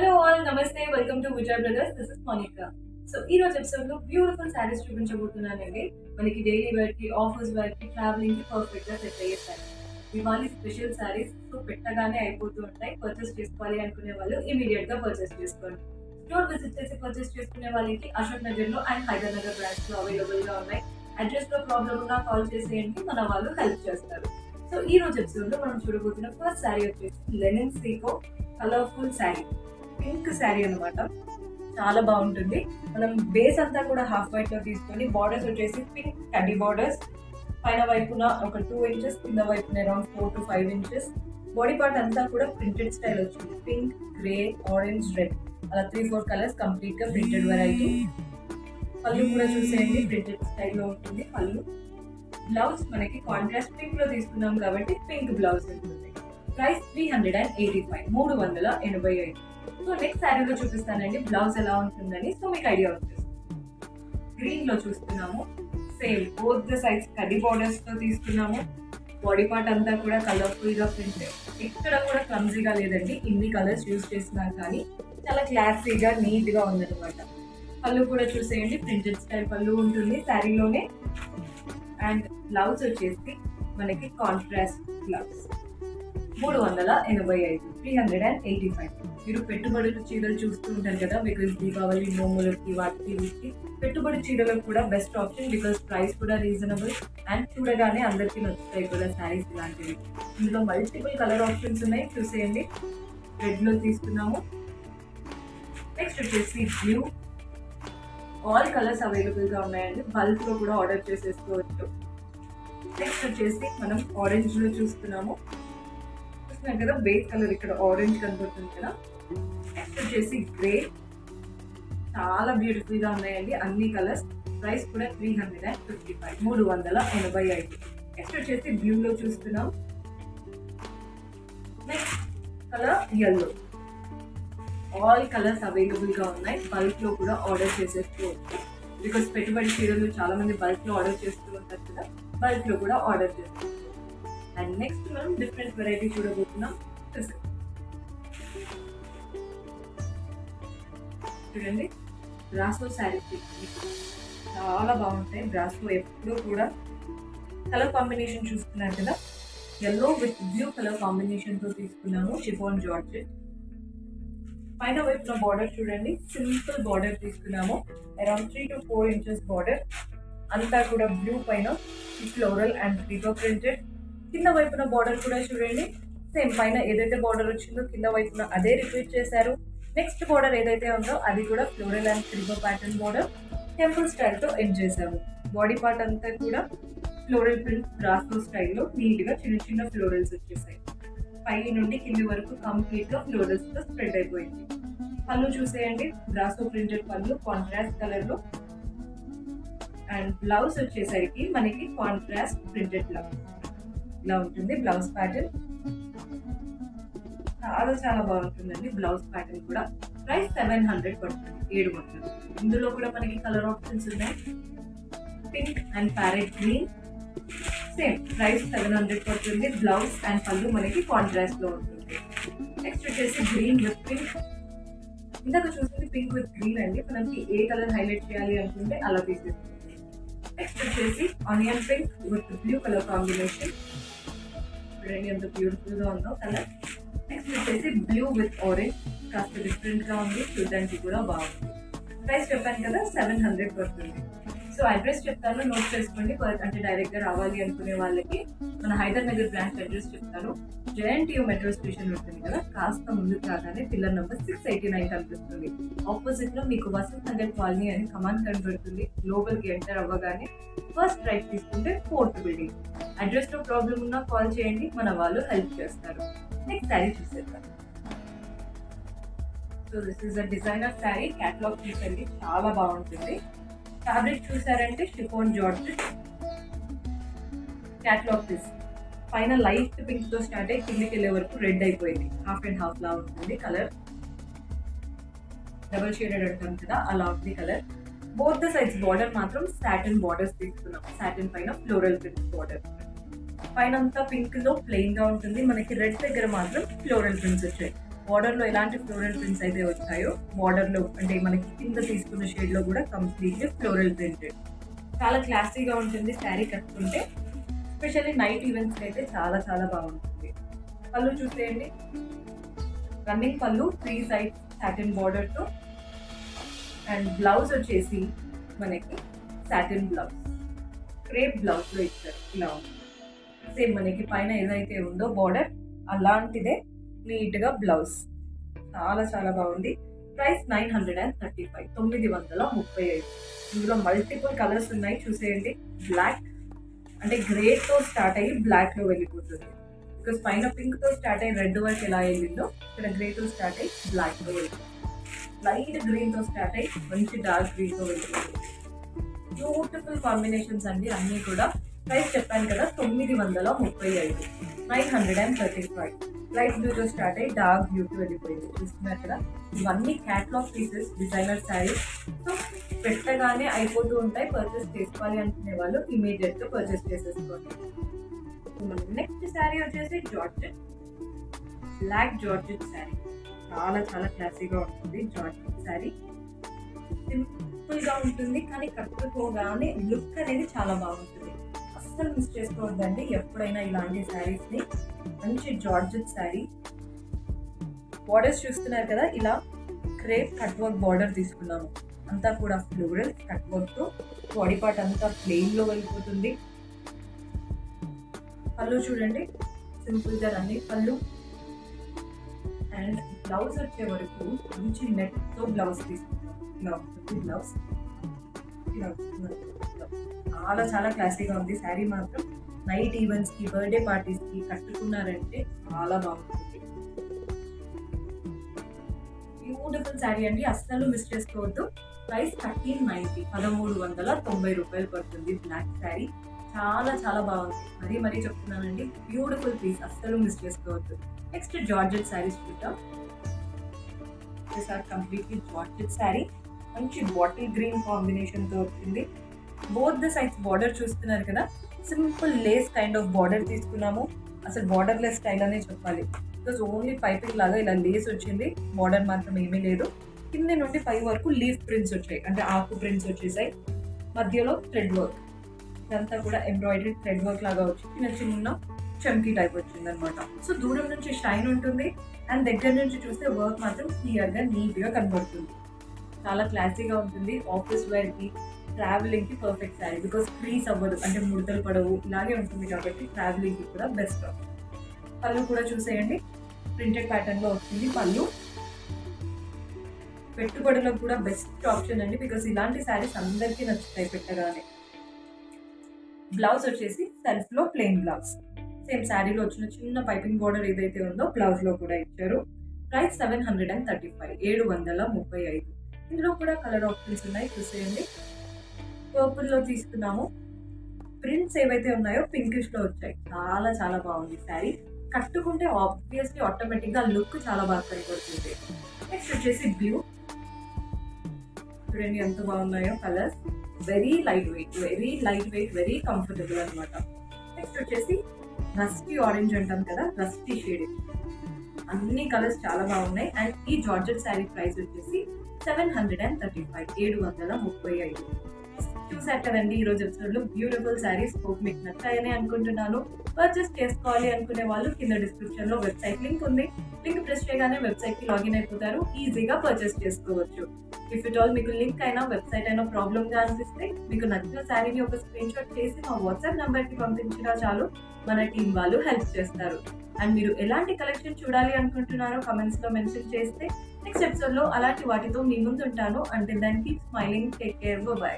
Hello all नमस्ते welcome to Vijay brothers this is Monika so ई रोज एपिसोड लो ब्यूटीफुल సారీస్ చూపించబోతున్నానండి మనకి డైలీ వేర్ కి ఆఫీస్ వేర్ కి ట్రావెలింగ్ కి పర్ఫెక్ట్ గా సెట్ అయ్యే సారీస్ దివాళీ స్పెషల్ సారీస్ తో పెట్టగానే అయిపోతూ ఉంటాయి పర్చేస్ చేసుకోవాలి అనుకునే వాళ్ళు ఇమిడియట్ గా పర్చేస్ చేసుకోండి స్టోర్ విజిట్ చేసి పర్చేస్ చేసుకునే వాళ్ళకి అశోక్ నగర్ లో అండ్ హైదరాబాద్ బ్రాంచ్ లో అవైలబుల్ గా ఉన్నాయి అడ్రస్ లో ప్రాబ్లమ్ ఉన్నా కాల్ చేసేయండి మన వాళ్ళు హెల్ప్ చేస్తారు సో ఈ రోజు ఎపిసోడ్ లో మనం చూడబోతున్న ఫస్ట్ సారీ వచ్చేసి లెనిన్ సీకో కలర్ఫుల్ సారీ పింక్ శారీ అనమాట చాలా బాగుంటుంది మనం బేస్ అంతా కూడా హాఫ్ వైట్ లో తీసుకొని బార్డర్స్ వచ్చేసి పింక్ కడ్డీ బార్డర్స్ పైన వైపున ఒక 2 inches కింద వైపున around 4 to 5 inches body part అంతా కూడా ప్రింటెడ్ స్టైల్ వచ్చింది పింక్ గ్రే ఆరెంజ్ రెడ్ అలా 3-4 కలర్స్ కంప్లీట్ గా ప్రింటెడ్ వెరైటీ పళ్ళు కూడా చూసేయండి ప్రింటెడ్ స్టైల్లో ఉంటుంది పళ్ళు బ్లౌజ్ మనకి కాంట్రాస్ట్ పింక్ లో తీసుకున్నాం కాబట్టి పింక్ బ్లౌజ్ ఉంటుంది ప్రైస్ 385 385 సో నెక్స్ట్ శారీలో చూపిస్తానండి బ్లౌజ్ ఎలా ఉంటుందని సో మీకు ఐడియా ఉంటుంది గ్రీన్ లో చూస్తున్నాము సేమ్ బోత్ ద సైడ్స్ కడ్డీ బోర్డర్స్ తో తీసుకున్నాము బాడీ పార్ట్ అంతా కూడా కలర్ఫుల్ గా ప్రింటెడ్ ఇక్కడ కూడా క్లమ్జీగా లేదండి ఇన్ని కలర్స్ యూజ్ చేసినా కానీ చాలా క్లాసీగా నీట్ గా ఉందన్నమాట పళ్ళు కూడా చూసేయండి ప్రింటెడ్ స్టైల్ పళ్ళు ఉంటుంది శారీలోనే అండ్ బ్లౌజ్ వచ్చేసి మనకి కాంట్రాస్ట్ బ్లౌజ్ 385 385 మీరు పెట్టుబడులు చీరలు చూస్తూ ఉంటారు కదా బికాస్ దీపావళి నోములకి వాటికి వీటికి పెట్టుబడి చీరలకు కూడా బెస్ట్ ఆప్షన్ బికాస్ ప్రైస్ కూడా రీజనబుల్ అండ్ చూడగానే అందరికీ నచ్చుతాయి కూడా శారీస్ ఇలాంటివి ఇందులో మల్టిపుల్ కలర్ ఆప్షన్స్ ఉన్నాయి చూసేయండి రెడ్లో తీసుకున్నాము నెక్స్ట్ వచ్చేసి బ్లూ ఆల్ కలర్స్ అవైలబుల్గా ఉన్నాయండి బల్క్లో కూడా ఆర్డర్ చేసేసుకోవచ్చు నెక్స్ట్ వచ్చేసి మనం ఆరెంజ్లో చూస్తున్నాము కదా బేస్ కలర్ ఇక్కడ ఆరెంజ్ కనబడుతుంది కదా నెక్స్ట్ వచ్చేసి గ్రే చాలా బ్యూటిఫుల్ గా ఉన్నాయండి అన్ని కలర్స్ ప్రైస్ కూడా 355 385 నెక్స్ట్ వచ్చేసి బ్లూ లో చూస్తున్నాం next colour yellow all colours available గా ఉన్నాయి బల్క్ లో కూడా ఆర్డర్ చేసేసుకోవచ్చు బికాస్ పెట్టుబడి చీరలు చాలా మంది బల్క్ లో ఆర్డర్ చేస్తూ ఉంటారు కదా బల్క్ లో కూడా ఆర్డర్ చేస్తారు and next మనం different variety చూడబోతున్నాం చూడండి బ్రాసో శారీస్ చాలా బాగుంటాయి బ్రాసో ఎప్పుడూ కూడా కలర్ కాంబినేషన్ చూస్తున్నారు కదా yellow with blue colour combination తో తీసుకున్నాము షిఫాన్ జార్జెట్ పైన వైపున బార్డర్ చూడండి సింపుల్ బార్డర్ తీసుకున్నాము అరౌండ్ 3 to 4 inches బార్డర్ అంతా కూడా బ్లూ పైన ఫ్లోరల్ అండ్ రిబో ప్రింటెడ్ కింద వైపున బార్డర్ కూడా చూడండి సేమ్ పైన ఏదైతే బార్డర్ వచ్చిందో కింద వైపున అదే రిపీట్ చేశారు నెక్స్ట్ బార్డర్ ఏదైతే ఉందో అది కూడా ఫ్లోరల్ అండ్ త్రిబో ప్యాటర్న్ బార్డర్ టెంపుల్ స్టైల్తో ఎండ్ చేశారు బాడీ పార్ట్ అంతా కూడా ఫ్లోరల్ ప్రింట్ రాసో స్టైల్లో నీట్గా చిన్న చిన్న ఫ్లోరల్స్ వచ్చేసాయి పై నుండి కింది వరకు కంప్లీట్గా ఫ్లోరల్స్తో స్ప్రెడ్ అయిపోయింది పళ్ళు చూసేయండి రాసో ప్రింటెడ్ పళ్ళు కాంట్రాస్ట్ కలర్లో అండ్ బ్లౌజ్ వచ్చేసరికి మనకి కాంట్రాస్ట్ ప్రింటెడ్ బ్లౌజ్ ఇలా ఉంటుంది బ్లౌజ్ ప్యాటర్న్ చాలా చాలా బాగుంటుందండి బ్లౌజ్ ప్యాటర్న్ కూడా ప్రైస్ 700 పడుతుంది 700 ఇందులో కూడా మనకి కలర్ ఆప్షన్స్ ఉన్నాయి pink and parrot green same price 700 పడుతుంది బ్లౌజ్ అండ్ పళ్ళు మనకి కాంట్రాస్ట్ లో ఉంటుంది నెక్స్ట్ వచ్చేసి గ్రీన్ విత్ పింక్ ఇందాక చూస్తుంది పింక్ విత్ గ్రీన్ అండి మనకి ఏ కలర్ హైలైట్ చేయాలి అనుకుంటే అలా తీసేస్తుంది నెక్స్ట్ వచ్చేసి onion pink with blue colour combination చూడండి ఎంత బ్యూటిఫుల్ గా ఉందో కలర్ నెక్స్ట్ వచ్చేసి బ్లూ విత్ ఆరెంజ్ కాస్త డిఫరెంట్ గా ఉంది చూడడానికి కూడా బాగుంది ప్రైస్ చెప్పాను కదా 700 పడుతుంది సో అడ్రస్ చెప్తాను నోట్ చేసుకోండి అంటే డైరెక్ట్ గా రావాలి అనుకునే వాళ్ళకి మన హైదరాబాద్ బ్రాంచ్ అడ్రస్ చెప్తాను JNTU మెట్రో స్టేషన్ ఉంటుంది కదా కాస్త ముందుకు రాగానే పిల్లర్ నెంబర్ 689 కనిపిస్తుంది ఆపోజిట్ లో మీకు వసంత్ నగర్ కాలనీ అని కమాండ్ కనబడుతుంది లోపలికి ఎంటర్ అవ్వగానే ఫస్ట్ రైట్ తీసుకుంటే 4th బిల్డింగ్ అడ్రస్ లో ప్రాబ్లం ఉన్నా కాల్ చేయండి మన వాళ్ళు హెల్ప్ చేస్తారు నెక్స్ట్ శారీ చూసేద్దాం so this is a designer sari catalogue చూసండి చాలా బాగుంటుంది ఫ్యాబ్రిక్ చూసారంటే షిఫాన్ జార్జెట్ క్యాటలాగ్ పీస్ పైన లైట్ పింక్ తో స్టార్ట్ అయ్యి కిందకి వెళ్ళే వరకు రెడ్ అయిపోయింది హాఫ్ అండ్ హాఫ్ లా ఉంటుంది కలర్ డబల్ షేడెడ్ అంటాం కదా అలా ఉంది colour both the size border మాత్రం సాటిన్ బార్డర్స్ తీసుకున్నాం సాటిన్ పైన ఫ్లోరల్ ప్రింట్ బార్డర్ పైన అంతా పింక్ లో ప్లెయిన్ గా ఉంటుంది మనకి రెడ్ దగ్గర మాత్రం ఫ్లోరల్ ప్రింట్స్ వచ్చాయి बॉर्डर लो इलांटी फ्लोरल प्रिंट्स अयिते वच्चायो बॉर्डर लो अंटे मनकी किंद तीसुकुन्न शेड लो कूडा कंप्लीटली फ्लोरल प्रिंटेड चाला क्लासीगा उंटुंदी सारी कట్టుకుంటే स्पेशली नाइट इवेंट्स कयिते चाला चाला बागुंटुंदी। पल्लू चूसेयंडी running pallu 3 side satin border तो अंड ब्लाउज वच्चेसी मनकी साटिन ब्लाउज क्रेप ब्लाउज लो इच्चाరు ఇలా సేమ్ మనకి పైన ఏదైతే ఉందో బోర్డర్ అలాంటిదే నీట్ గా బ్లౌజ్ చాలా చాలా బాగుంది। ప్రైస్ 935 935। ఇందులో మల్టిపుల్ కలర్స్ ఉన్నాయి చూసేయండి। బ్లాక్ అంటే గ్రే తో స్టార్ట్ అయ్యి బ్లాక్ లో వెళ్ళిపోతుంది బికాజ్ పైన పింక్ తో స్టార్ట్ అయ్యి రెడ్ వరకు ఎలా వెళ్ళిందో ఇక్కడ గ్రే తో స్టార్ట్ అయ్యి బ్లాక్ లో వెళ్ళిపోతుంది। లైట్ గ్రీన్ తో స్టార్ట్ అయ్యి మంచి డార్క్ గ్రీన్ లో వెళ్ళిపోతుంది। బ్యూటిఫుల్ కాంబినేషన్స్ అండి అన్నీ కూడా। ప్రైస్ చెప్పాను కదా 935 935। లైట్ బ్లూ తో స్టార్ట్ అయ్యి డార్క్ బ్లూ కి వెళ్ళిపోయింది చూస్తున్నారు కదా। ఇవన్నీ catalogue pieces designer saris so పెట్టగానే అయిపోతూ ఉంటాయి। పర్చేస్ చేసుకోవాలి అనుకునే వాళ్ళు ఇమీడియట్ గా పర్చేస్ చేసేసుకోండి। నెక్స్ట్ శారీ వచ్చేసి జార్జెట్ బ్లాక్ జార్జెట్ శారీ చాలా చాలా క్లాసీగా ఉంటుంది। జార్జెట్ శారీ సింపుల్ గా ఉంటుంది కానీ కట్టుకోగానే లుక్ అనేది చాలా బాగుంటుంది। అస్సలు మిస్ చేసుకోవద్దండి ఎప్పుడైనా ఇలాంటి శారీస్ ని। మంచి జార్జెట్ శారీ బోర్డర్స్ చూస్తున్నారు కదా ఇలా క్రేప్ కట్ వర్క్ బోర్డర్ తీసుకున్నాము అంతా కూడా ఫ్లోరల్ కట్ వర్క్ తో బాడీ పార్ట్ అంతా ప్లెయిన్ లో వెళ్ళిపోతుంది। పళ్ళు చూడండి సింపుల్ గా రన్నింగ్ పళ్ళు అండ్ బ్లౌజ్ వచ్చే వరకు మంచి నెట్ తో బ్లౌజ్ తీసుకున్నాము ఇలా ఉంటుంది బ్లౌజ్ ఇలా చాలా చాలా క్లాసీగా ఉంది శారీ మాత్రం। నైట్ ఈవెంట్స్ కి బర్త్డే పార్టీస్ కి కట్టుకున్నారంటే చాలా బాగుంటుంది। బ్యూటిఫుల్ శారీ అండి అస్సలు మిస్ చేసుకోవద్దు। ప్రైస్ 1390 1390 పడుతుంది। బ్లాక్ శారీ చాలా చాలా బాగుంది మరీ చెప్తున్నానండి బ్యూటిఫుల్ పీస్ అస్సలు మిస్ చేసుకోవద్దు। నెక్స్ట్ జార్జెట్ శారీస్ చూద్దాం। కంప్లీట్లీ జార్జెట్ శారీ మంచి బాటిల్ గ్రీన్ కాంబినేషన్ తో వచ్చింది। బోత్ ద సైడ్స్ బార్డర్ చూస్తున్నారు కదా simple lace kind of border తీసుకున్నాము। అసలు బార్డర్ లెస్ స్టైల్ అనే చెప్పాలి బికాజ్ ఓన్లీ పైపింగ్ లాగా ఇలా లేస్ వచ్చింది బార్డర్ మాత్రం ఏమీ లేదు। కింద నుండి పై వరకు లీఫ్ ప్రింట్స్ వచ్చాయి అంటే ఆకు ప్రింట్స్ వచ్చేసాయి మధ్యలో థ్రెడ్ వర్క్ ఇదంతా కూడా ఎంబ్రాయిడరీ థ్రెడ్ వర్క్ లాగా వచ్చింది చిన్న చిన్న చమ్కీ టైప్ వచ్చింది అనమాట। సో దూరం నుంచి షైన్ ఉంటుంది అండ్ దగ్గర నుంచి చూస్తే వర్క్ మాత్రం క్లియర్గా నీట్గా కనబడుతుంది। చాలా క్లాసీగా ఉంటుంది ఆఫీస్ వేర్కి ట్రావెలింగ్కి పర్ఫెక్ట్ శారీ బికాస్ క్రీస్ అవ్వదు అంటే ముడతలు పడవు ఇలాగే ఉంటుంది కాబట్టి ట్రావెలింగ్కి కూడా బెస్ట్ ఆఫ్। పళ్ళు కూడా చూసేయండి ప్రింటెడ్ ప్యాటర్న్లో వస్తుంది పళ్ళు పెట్టుబడులకు కూడా బెస్ట్ ఆప్షన్ అండి బికాస్ ఇలాంటి శారీస్ అందరికీ నచ్చుతాయి పెట్టగానే। బ్లౌజ్ వచ్చేసి సెల్ఫ్లో ప్లెయిన్ బ్లౌజ్ సేమ్ శారీలో వచ్చిన చిన్న పైపింగ్ బోర్డర్ ఏదైతే ఉందో బ్లౌజ్లో కూడా ఇచ్చారు। ప్రైస్ 735 735। ఇందులో కూడా కలర్ ఆప్షన్స్ ఉన్నాయి చూసేయండి పర్పుల్లో తీసుకున్నాము ప్రింట్స్ ఏవైతే ఉన్నాయో పింకిష్లో వచ్చాయి చాలా చాలా బాగుంది శారీ కట్టుకుంటే ఆబ్వియస్లీ ఆటోమేటిక్గా లుక్ చాలా బాగా కనబడుతుంది। నెక్స్ట్ వచ్చేసి బ్లూ చూడండి ఎంత బాగున్నాయో colours very light weight very comfortable అనమాట। నెక్స్ట్ వచ్చేసి రస్టీ ఆరెంజ్ అంటాం కదా రస్టీ షేడ్ అన్ని కలర్స్ చాలా బాగున్నాయి అండ్ ఈ జార్జెట్ శారీ ప్రైస్ వచ్చేసి 735 735। చూసారు కదండి ఈరోజు ఎపిసోడ్ లో బ్యూటిఫుల్ శారీస్ హోప్ మీకు నచ్చాయని అనుకుంటున్నాను। పర్చేస్ చేసుకోవాలి అనుకునే వాళ్ళు కింద డిస్క్రిప్షన్ లో వెబ్సైట్ లింక్ ఉంది లింక్ ప్రెస్ చేయగానే వెబ్సైట్ కి లాగిన్ అయిపోతారు ఈజీగా పర్చేస్ చేసుకోవచ్చు। ఇఫ్ ఇట్ ఆల్ మీకు లింక్ అయినా వెబ్సైట్ అయినా ప్రాబ్లం గా అనిపిస్తే మీకు నచ్చిన శారీని ఒక స్క్రీన్ షాట్ చేసి మా వాట్సాప్ నెంబర్ కి పంపించినా చాలు మన టీం వాళ్ళు హెల్ప్ చేస్తారు। అండ్ మీరు ఎలాంటి కలెక్షన్ చూడాలి అనుకుంటున్నారో కమెంట్స్ లో మెన్షన్ చేస్తే నెక్స్ట్ ఎపిసోడ్ లో అలాంటి వాటితో మీ ముందు ఉంటాను అంటే దానికి స్మైలింగ్ టేక్ కేర్ బై